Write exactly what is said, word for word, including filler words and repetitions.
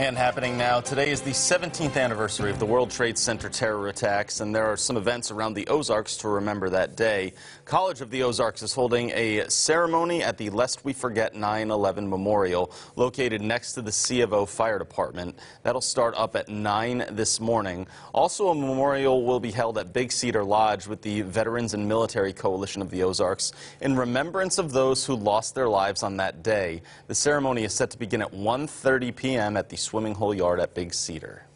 And happening now, today is the seventeenth anniversary of the World Trade Center terror attacks, and there are some events around the Ozarks to remember that day. College of the Ozarks is holding a ceremony at the Lest We Forget nine eleven Memorial, located next to the C of O Fire Department. That'll start up at nine this morning. Also, a memorial will be held at Big Cedar Lodge with the Veterans and Military Coalition of the Ozarks in remembrance of those who lost their lives on that day. The ceremony is set to begin at one thirty p m at the Swimming Hole Yard at Big Cedar.